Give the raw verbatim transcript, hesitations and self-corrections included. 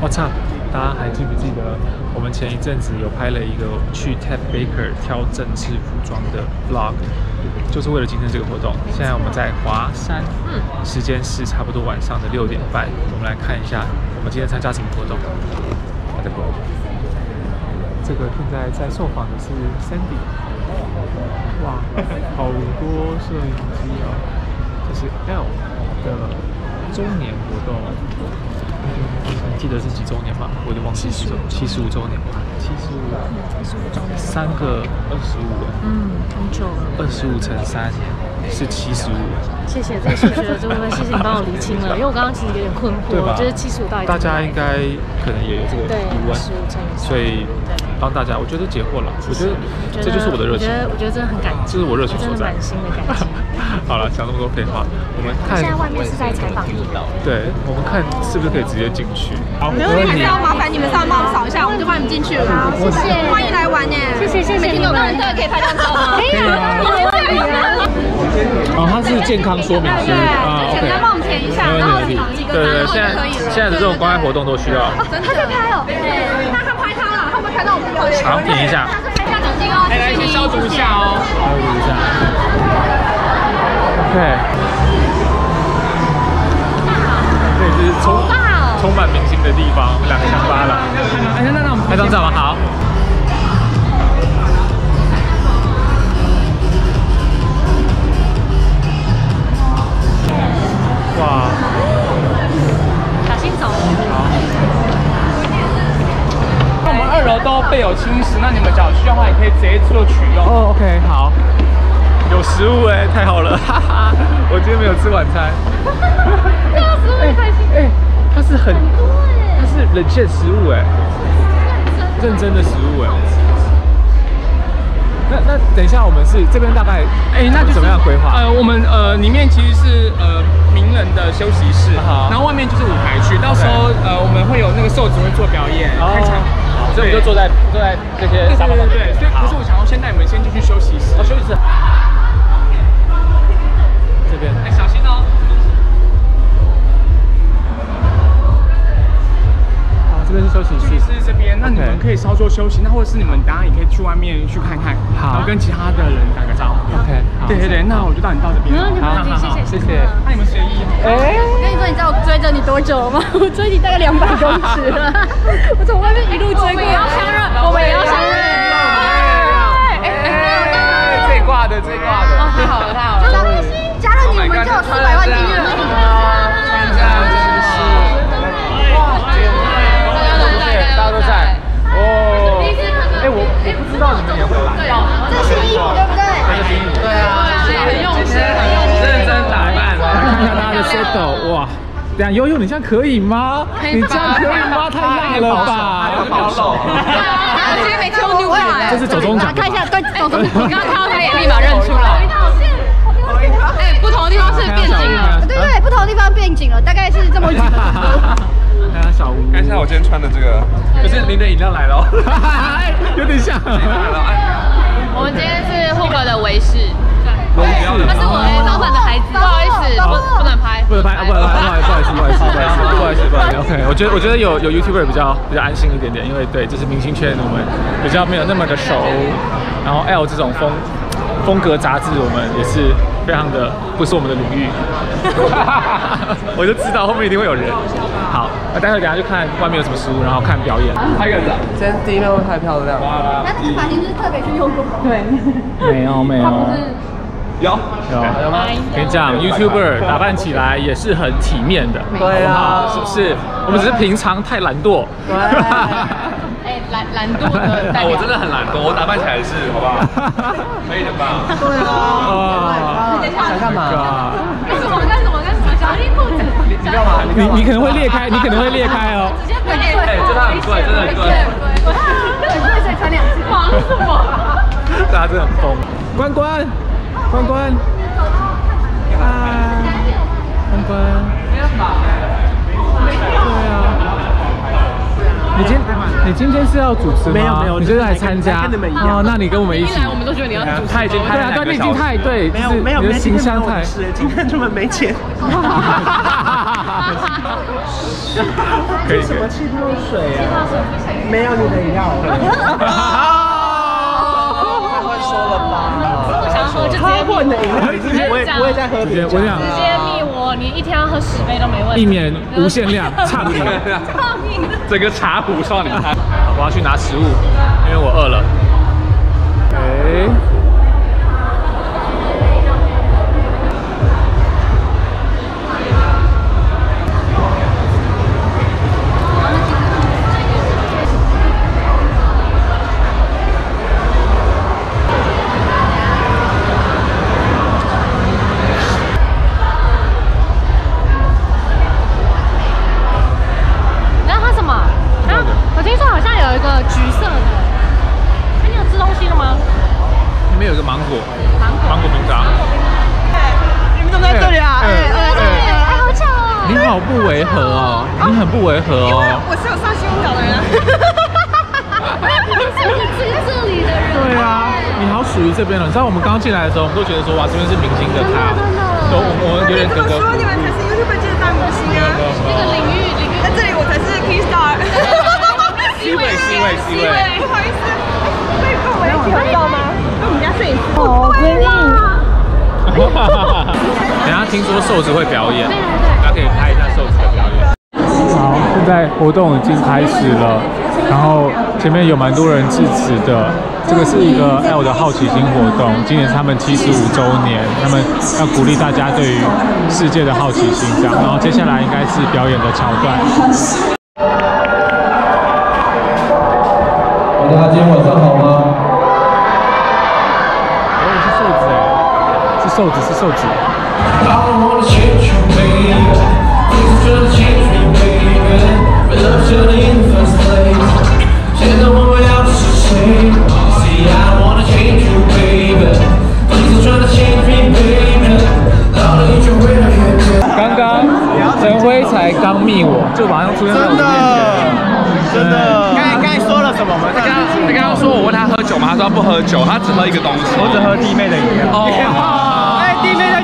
我操！大家还记不记得我们前一阵子有拍了一个去 Ted Baker 挑正式服装的 vlog， 就是为了今天这个活动。现在我们在华山，嗯，时间是差不多晚上的六点半。我们来看一下我们今天参加什么活动。我的狗，这个现在在受访的是 Sandy。哇，好多摄影机哦！这是 E L L 的。 周年活动，你记得是几周年吗？我就忘记几周，七十五周年吧，七十五，三个二十五，嗯，很久了，二十五乘三是七十五。谢谢，这数学这部分事情帮我厘清了，因为我刚刚其实有点困惑，我觉得七十五到底大家应该可能也有这个疑问，所以帮大家，我觉得解惑了，我觉得这就是我的热情，我觉得真的很感激，这是我热情所在，满心的感激。 好了，讲那么多废话，我们看。现在外面是在采访一楼。对，我们看是不是可以直接进去。好，没问题。还是要麻烦你们上帮我扫一下，我们就帮你们进去了。好，谢谢，欢迎来玩呢。谢谢，谢谢。每天有没有人都可以拍张照吗？可以啊，没问题啊。哦，它是健康说明书啊 ，OK。来帮我们填一下，然后几个对对，现在现在的这种关爱活动都需要。他在拍哦，那他拍他了，他们拍到我们头。好，填一下。拍下酒精哦，来来，消毒一下哦，消毒一下。 对，对，这是充充满明星的地方，我们两个相巴了。哎，那那我们拍张照吧，好。哇！小心走。好。那我们二楼都备有轻食，那你们假如需要的话，也可以直接做取用。哦 ，OK， 好。 有食物哎、欸，太好了！哈哈，我今天没有吃晚餐。没有食物也开心。哎、欸欸，它是很，很多欸、它是冷线食物哎、欸，认真的食物哎、欸。那那等一下，我们是这边大概哎，那就怎么样规划、欸就是？呃，我们呃里面其实是呃名人的休息室， Uh-huh. 然后外面就是舞台区，到时候 Okay. 呃我们会有那个瘦子会做表演， Oh. 开场。 所以我们就坐在坐在这些沙发上。对对对，所以不是我想要先带你们先进去休息室。哦，休息室。这边。哎，小心哦。好，这边是休息室。休息室这边，那你们可以稍作休息，那或者是你们等下也可以去外面去看看，然后跟其他的人打个招呼。OK。对对对，那我就带你到这边。好好好，谢谢。那你们随意。哎，我跟你说，你知道我追着你多久吗？我追你大概两百公尺了。 我从外面一路追过来，我们也要相认，哎哎哎，最挂的最挂的，太好了太好了，加了加了你们就有四百万订阅了，看这样真是，哇，大家都在，哦，哎我我不知道你们也会来，这是衣服对不对？这是衣服，对啊，很用心很用心，认真打扮，看看他的 set 哇。 这样悠悠，你这样可以吗？你这样可以吗？太辣了吧！保守。他今天没挑牛奶。这是走中奖。看一下，对，走中奖。你刚刚看到他也立马认出来。哎，不同的地方是变紧了。对对，不同的地方变紧了，大概是这么几分钟。看一下小吴，看一下我今天穿的这个，就是您的饮料来了，有点像。我们今天是护国的维士。 他是我老板的孩子，不好意思，不能拍，不能拍，不能拍，不好意思，不好意思，不好意思，不好意思，不好意思。OK， 我觉得我觉得有有 YouTuber 比较比较安心一点点，因为对，这是明星圈，我们比较没有那么的熟。然后 L 这种风风格杂志，我们也是非常的不是我们的领域。我就知道后面一定会有人。好，那待会等下去看外面有什么书，然后看表演。太远了，今天第一面会太漂亮。那这个发型是特别去用过吗？对，没有没有。 有有吗？跟你讲 ，YouTuber 打扮起来也是很体面的，对啊，是不是？我们只是平常太懒惰。哎，懒懒惰的代表。我真的很懒惰，我打扮起来是，好不好？可以的吧？对啊。想干嘛？干什么？干什么？干什么？小心裤子！你干嘛？你你可能会裂开，你可能会裂开哦。直接不裂开，真的很贵，真的很贵。很贵，所以穿两次。忙什么？大家真的很疯。关关。 关关，嗨，关关，对啊，你今天。你今天是要主持吗？没有没有，你就是来参加。跟你们一样。哦，那你跟我们一起。一来我们都觉得你要主持。他已经开了两个小时。对啊，但你已经太对，没有没有没有，今天没有吃，今天他们没钱。哈哈哈哈哈哈！可以。什么气泡水啊？没有你的饮料。太会说了吧？不想喝就直接喝你的饮料，直接我我也在喝别人。直接密我。 你一天要喝十杯都没问题，一年无限量，畅饮，畅饮，整个茶壶少年派。我要去拿食物，因为我饿了。哎，为何？因为我是有上新闻稿的人啊！你是你是这里的人。对啊，你好属于这边了。你知道我们刚进来的时候，我们都觉得说哇，这边是明星的咖，所以我们有点格格。说你们才是 YouTuber 界的大明星啊！这个领域领域，在这里我才是 Key Star。C 位 C 位 C 位，不好意思，可以跟我们一起合照吗？跟我们家摄影师。好闺蜜。等下听说瘦子会表演，大家可以拍一下瘦子的表演。 好，现在活动已经开始了，然后前面有蛮多人致辞的。这个是一个 E L L E 的好奇心活动，今年是他们七十五周年，他们要鼓励大家对于世界的好奇心这样。然后接下来应该是表演的桥段。大家今天晚上好吗？哦，是瘦子哎，是瘦子，是瘦子。 刚刚陈辉才刚密我，就马上出现在我面前，真的，真的。 什么？他刚他刚刚说我问他喝酒吗？他说他不喝酒，他只喝一个东西。我只喝弟妹的饮料。哦，哎，弟妹的